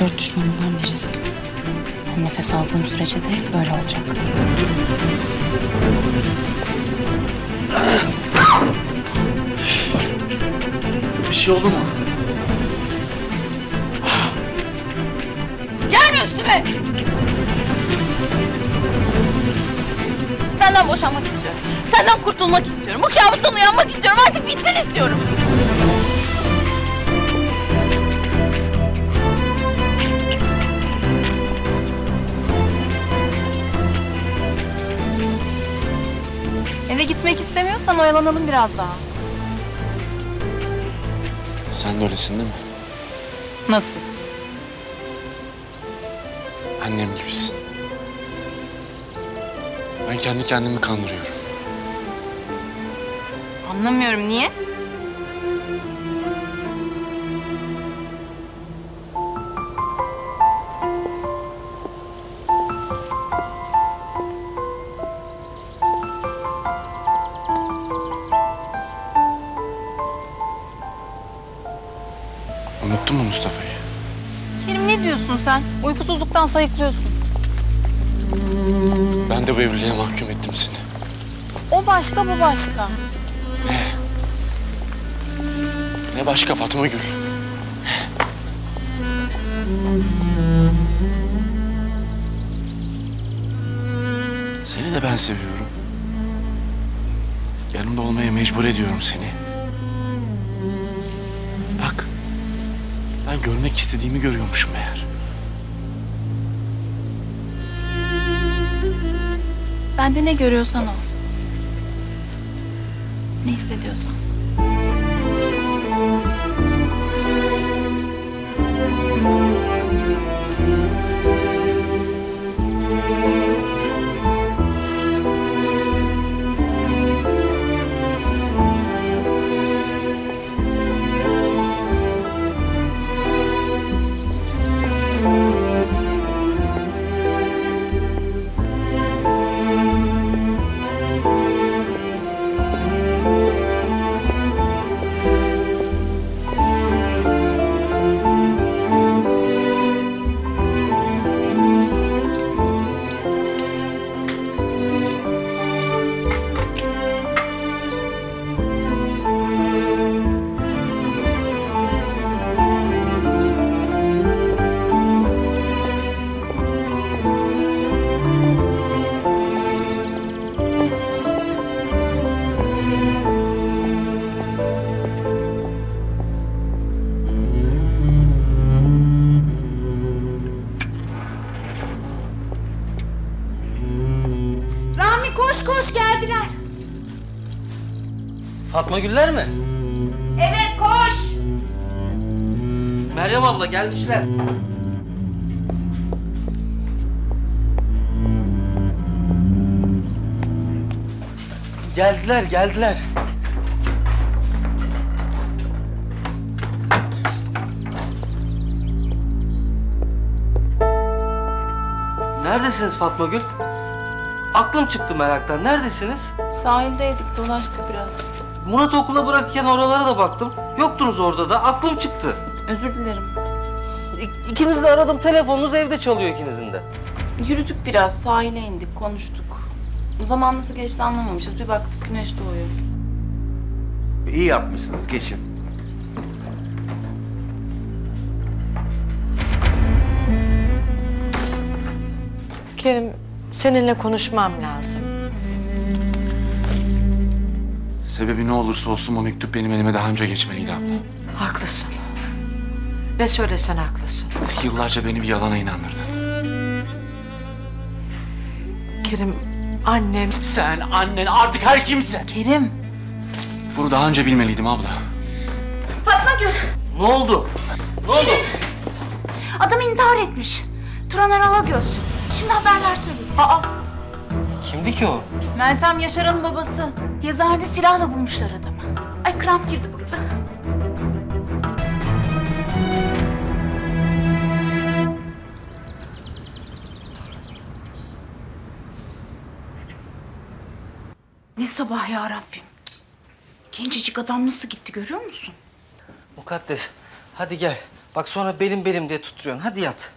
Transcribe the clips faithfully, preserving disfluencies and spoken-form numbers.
dört düşmanımdan birisin. Nefes aldığım sürece de böyle olacak. Bir şey oldu mu? Gelme üstüme! Senden boşanmak istiyorum. Senden kurtulmak istiyorum. Bu kabustan uyanmak istiyorum. Artık bitsin istiyorum. Eve gitmek istemiyorsan oyalanalım biraz daha. Sen de öylesin değil mi? Nasıl? Annem gibisin. Ben kendi kendimi kandırıyorum. Anlamıyorum, niye? Unuttun mu Mustafa'yı? Kerim, ne diyorsun sen? Uykusuzluktan sayıklıyorsun. Ben de bu evliliğe mahkum ettim seni. O başka, bu başka. Ne? Ne başka Fatmagül? Seni de ben seviyorum. Yanımda olmaya mecbur ediyorum seni. Bak. Ben görmek istediğimi görüyormuşum meğer. Ben de ne görüyorsan o. Ne hissediyorsan. Fatmagüller mi? Evet, koş! Meryem abla, gelmişler. Geldiler, geldiler. Neredesiniz Fatmagül? Aklım çıktı meraktan. Neredesiniz? Sahildeydik, dolaştık biraz. Murat okula bırakırken oralara da baktım. Yoktunuz orada da. Aklım çıktı. Özür dilerim. İ ikinizi de aradım. Telefonunuz evde çalıyor ikinizin de. Yürüdük biraz. Sahile indik. Konuştuk. Zaman nasıl geçti anlamamışız. Bir baktık güneş doğuyor. İyi yapmışsınız. Geçin. Kerim, seninle konuşmam lazım. Sebebi ne olursa olsun bu mektup benim elime daha önce geçmeliydi abla. Haklısın. Ne söylesen haklısın. Yıllarca beni bir yalana inandırdın. Kerim, annem... Sen, annen, artık her kimse. Kerim. Bunu daha önce bilmeliydim abla. Fatmagül. Ne oldu? Ne oldu? Adam intihar etmiş. Turan Aral'a göz. Şimdi haberler söyledi. Aa! Kimdi ki o? Meltem Yaşar'ın babası. Yazıhanede silahla bulmuşlar adamı. Ay kramp girdi burada. Ne sabah ya Rabbim. Gencecik adam nasıl gitti görüyor musun? Mukaddes, hadi gel. Bak sonra benim benim diye tutturuyorsun. Hadi yat.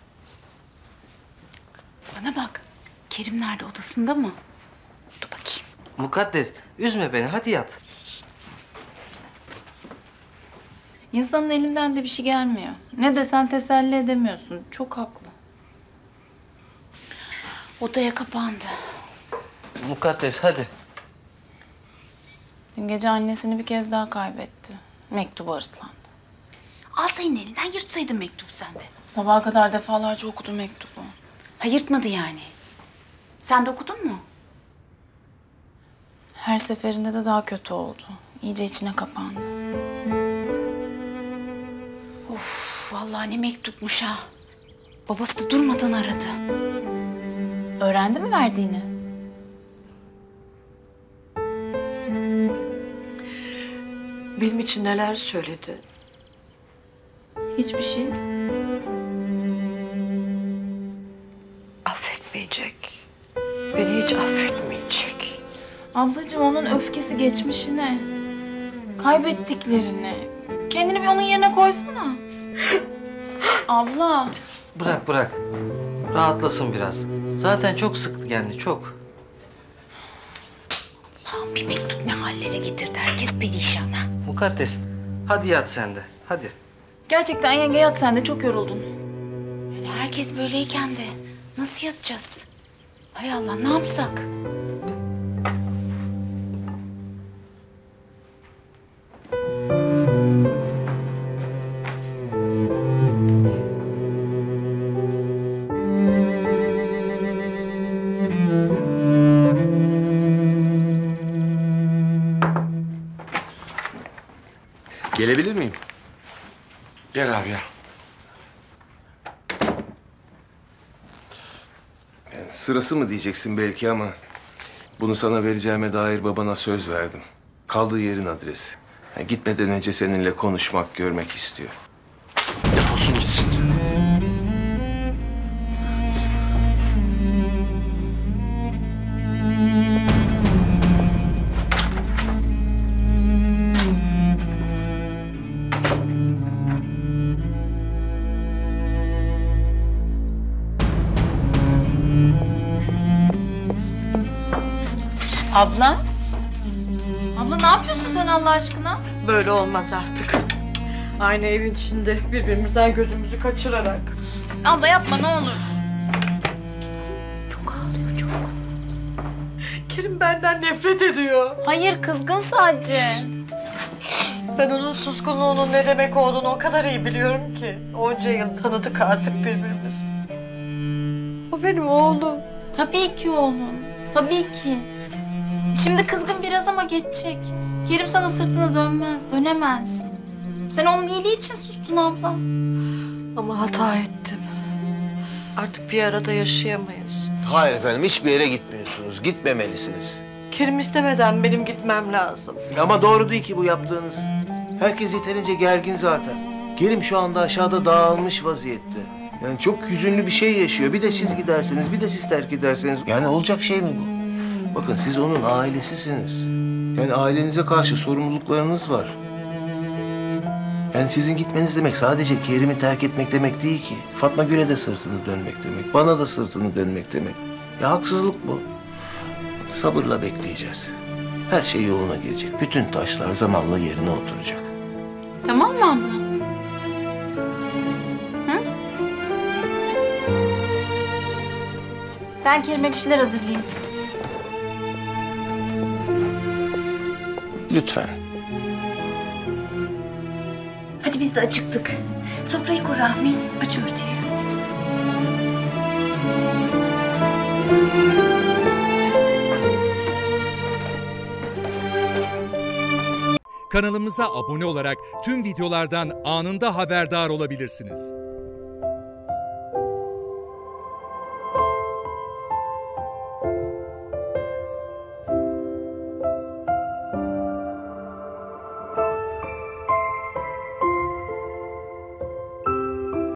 Bana bak. Kerim nerede? Odasında mı? Dur bakayım. Mukaddes, üzme beni. Hadi yat. Şişt. İnsanın elinden de bir şey gelmiyor. Ne desen teselli edemiyorsun. Çok haklı. Odaya kapandı. Mukaddes, hadi. Dün gece annesini bir kez daha kaybetti. Mektubu hırslandı. Alsaydın elinden, yırtsaydın mektubu sen de. Sabaha kadar defalarca okudum mektubu. Ha, yırtmadı yani. Sen de okudun mu? Her seferinde de daha kötü oldu. İyice içine kapandı. Of, vallahi ne mektupmuş ha. Babası da durmadan aradı. Öğrendi mi verdiğini? Benim için neler söyledi? Hiçbir şey. Affetmeyecek. Beni hiç affetmeyecek. Ablacığım, onun öfkesi geçmişine, kaybettiklerine. Kendini bir onun yerine koysana. Abla. Bırak, bırak. Rahatlasın biraz. Zaten çok sıktı kendini, çok. Allah'ım, bir mektup ne hallere getirdi. Herkes perişan ha. Mukaddes, hadi yat sen de, hadi. Gerçekten yenge, yat sen de. Çok yoruldun. Yani herkes böyleyken de nasıl yatacağız? Hay Allah, ne yapsak? Gelebilir miyim? Gel abi ya. Yani sırası mı diyeceksin belki ama bunu sana vereceğime dair babana söz verdim. Kaldığı yerin adresi. Yani gitmeden önce seninle konuşmak, görmek istiyor. Defolsun gitsin. Abla? Abla, ne yapıyorsun sen Allah aşkına? Böyle olmaz artık. Aynı evin içinde birbirimizden gözümüzü kaçırarak. Abla yapma, ne olur. Çok ağlıyor, çok. Kerim benden nefret ediyor. Hayır, kızgın sadece. Ben onun suskunluğunun ne demek olduğunu o kadar iyi biliyorum ki. Onca yıl tanıdık artık birbirimizi. O benim oğlum. Tabii ki oğlum, tabii ki. Şimdi kızgın biraz ama geçecek. Kerim sana sırtını dönmez, dönemez. Sen onun iyiliği için sustun abla. Ama hata ettim. Artık bir arada yaşayamayız. Hayır efendim, hiçbir yere gitmiyorsunuz. Gitmemelisiniz. Kerim istemeden benim gitmem lazım. Ama doğru değil ki bu yaptığınız. Herkes yeterince gergin zaten. Kerim şu anda aşağıda dağılmış vaziyette. Yani çok hüzünlü bir şey yaşıyor. Bir de siz giderseniz, bir de siz terk ederseniz. Yani olacak şey mi bu? Bakın, siz onun ailesisiniz. Yani ailenize karşı sorumluluklarınız var. Yani sizin gitmeniz demek sadece Kerim'i terk etmek demek değil ki. Fatmagül'e de sırtını dönmek demek, bana da sırtını dönmek demek. Ya haksızlık bu. Sabırla bekleyeceğiz. Her şey yoluna girecek. Bütün taşlar zamanla yerine oturacak. Tamam mı abla? Hı? Ben Kerim'e bir şeyler hazırlayayım. Lütfen. Hadi biz de acıktık. Sofrayı kur Rahmi, aç örtüyü. Kanalımıza abone olarak tüm videolardan anında haberdar olabilirsiniz.